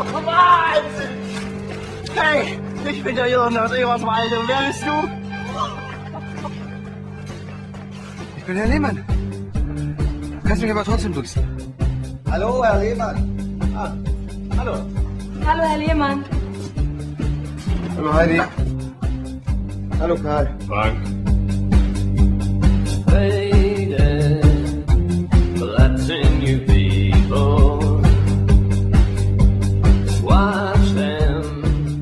Wahnsinn! Hey, ich bin der Jürgen aus Eberswalde. Und wer bist du? Ich bin Herr Lehmann. Du kannst mich aber trotzdem duzen. Hallo, Herr Lehmann. Ah, hallo. Hallo, Herr Lehmann. Hallo, Heidi. Hallo, Karl. Frank. Lady, well, that's in you people. Watch them.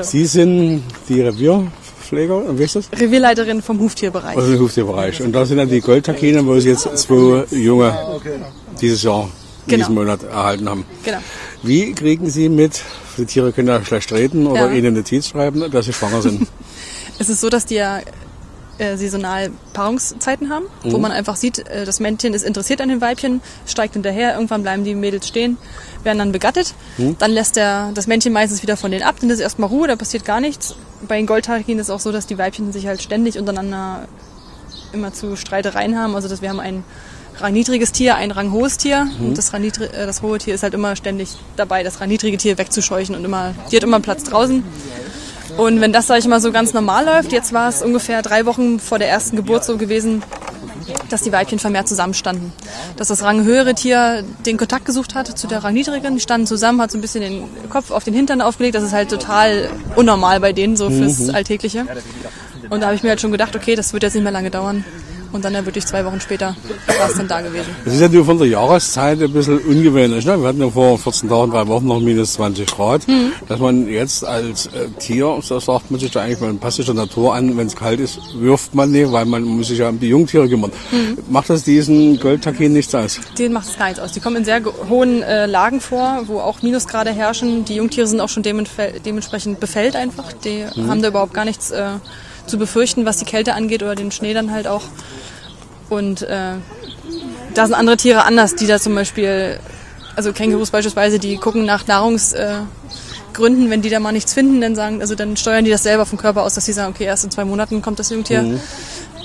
Sie sind die Revierpfleger, und wie ist das? Revierleiterin vom Huftierbereich. Also Huftierbereich. Und da sind dann die Goldtakinen, wo es jetzt 2 Junge dieses Jahr, diesen Monat erhalten haben. Genau. Wie kriegen Sie mit? Die Tiere können ja schlecht reden oder ihnen eine Notiz schreiben, dass sie schwanger sind. Es ist so, dass die ja saisonal Paarungszeiten haben, wo man einfach sieht, das Männchen ist interessiert an den Weibchen, steigt hinterher, irgendwann bleiben die Mädels stehen, werden dann begattet. Dann lässt das Männchen meistens wieder von denen ab, dann ist erstmal Ruhe, da passiert gar nichts. Bei den Goldtakinen ist es auch so, dass die Weibchen sich halt ständig untereinander immer zu Streitereien haben. Also dass wir haben ein rangniedriges Tier, ein ranghohes Tier. Und das hohe Tier ist halt immer ständig dabei, das rangniedrige Tier wegzuscheuchen und die hat immer einen Platz draußen. Und wenn das, sag ich mal, so ganz normal läuft, jetzt war es ungefähr 3 Wochen vor der ersten Geburt so gewesen, dass die Weibchen vermehrt zusammenstanden. Dass das ranghöhere Tier den Kontakt gesucht hat zu der rangniedrigen, die standen zusammen, hat so ein bisschen den Kopf auf den Hintern aufgelegt. Das ist halt total unnormal bei denen, so fürs Alltägliche. Und da habe ich mir halt schon gedacht, okay, das wird jetzt nicht mehr lange dauern. Und dann ja wirklich 2 Wochen später war es dann da gewesen. Das ist ja von der Jahreszeit ein bisschen ungewöhnlich. Ne? Wir hatten ja vor 14 Tagen, 3 Wochen noch minus 20 Grad. Dass man jetzt als Tier, so sagt man sich da eigentlich, man passt sich der Natur an, wenn es kalt ist, wirft man nicht, weil man muss sich ja um die Jungtiere kümmern. Macht das diesen Goldtakinen nichts aus? Denen macht es gar nichts aus. Die kommen in sehr hohen Lagen vor, wo auch Minusgrade herrschen. Die Jungtiere sind auch schon dementsprechend befellt einfach. Die haben da überhaupt gar nichts zu befürchten, was die Kälte angeht oder den Schnee dann halt auch. Und da sind andere Tiere anders, die da zum Beispiel, also Kängurus beispielsweise, die gucken nach Nahrungsgründen, wenn die da mal nichts finden, dann steuern die das selber vom Körper aus, dass sie sagen, okay, erst in 2 Monaten kommt das Jungtier.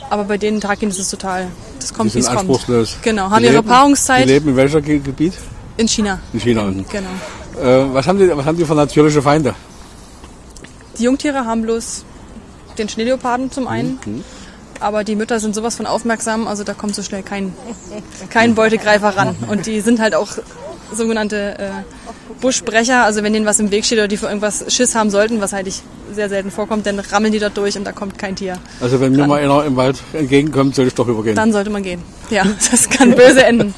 Aber bei denen Takinen ist es total, das kommt wie es kommt. Anspruchslos. Genau, haben ihre Paarungszeit. Die leben in welchem Gebiet? In China. In China. Genau. Was haben die für natürliche Feinde? Die Jungtiere haben bloß den Schneeleoparden zum einen, aber die Mütter sind sowas von aufmerksam, also da kommt so schnell kein Beutegreifer ran. Und die sind halt auch sogenannte Buschbrecher, also wenn denen was im Weg steht oder die für irgendwas Schiss haben sollten, was halt sehr selten vorkommt, dann rammeln die dort durch und da kommt kein Tier. Also wenn mir mal einer im Wald entgegenkommt, sollte ich doch übergehen? Dann sollte man gehen. Ja, das kann böse enden.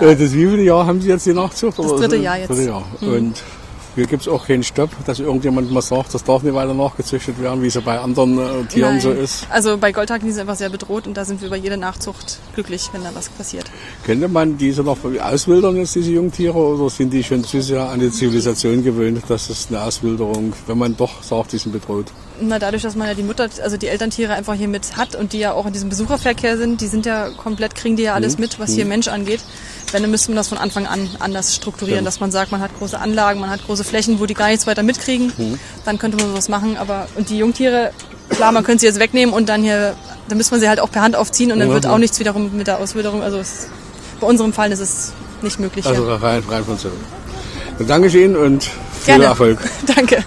Das wievielte Jahr haben Sie jetzt die Nachzucht? Das 3. Jahr jetzt. 3. Jahr. Und hier gibt es auch keinen Stopp, dass irgendjemand mal sagt, das darf nicht weiter nachgezüchtet werden, wie es ja bei anderen Tieren so ist. Also bei Goldtakinen sind einfach sehr bedroht und da sind wir über jede Nachzucht glücklich, wenn da was passiert. Könnte man diese noch auswildern, jetzt diese Jungtiere, oder sind die schon zu sehr an die Zivilisation gewöhnt, dass es eine Auswilderung, wenn man doch sagt, die sind bedroht? Na, dadurch, dass man ja die Elterntiere einfach hier mit hat und die ja auch in diesem Besucherverkehr sind, die sind ja komplett, kriegen die ja alles mit, was hier Mensch angeht. Dann müsste man das von Anfang an anders strukturieren, dass man sagt, man hat große Anlagen, man hat große Flächen, wo die gar nichts weiter mitkriegen, dann könnte man sowas machen, und die Jungtiere, klar, man könnte sie jetzt wegnehmen und dann müsste man sie halt auch per Hand aufziehen und dann wird auch nichts wiederum mit der Auswilderung, also bei unserem Fall ist es nicht möglich. Also rein von Zürich. Dann danke ich Ihnen und viel Erfolg. Danke.